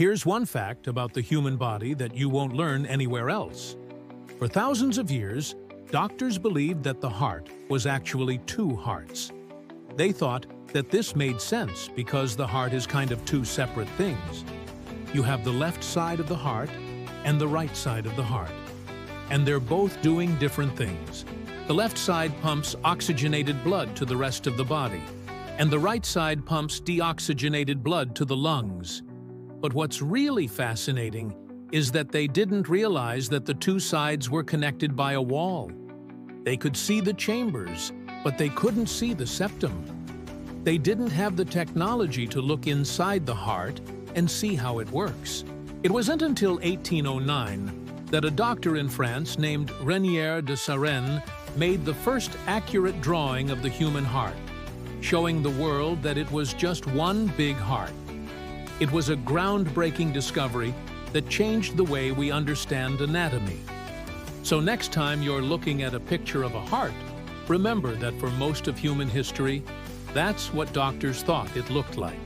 Here's one fact about the human body that you won't learn anywhere else. For thousands of years, doctors believed that the heart was actually two hearts. They thought that this made sense because the heart is kind of two separate things. You have the left side of the heart and the right side of the heart, and they're both doing different things. The left side pumps oxygenated blood to the rest of the body, and the right side pumps deoxygenated blood to the lungs. But what's really fascinating is that they didn't realize that the two sides were connected by a wall. They could see the chambers, but they couldn't see the septum. They didn't have the technology to look inside the heart and see how it works. It wasn't until 1809 that a doctor in France named Renier de Sarenne made the first accurate drawing of the human heart, showing the world that it was just one big heart. It was a groundbreaking discovery that changed the way we understand anatomy. So next time you're looking at a picture of a heart, remember that for most of human history, that's what doctors thought it looked like.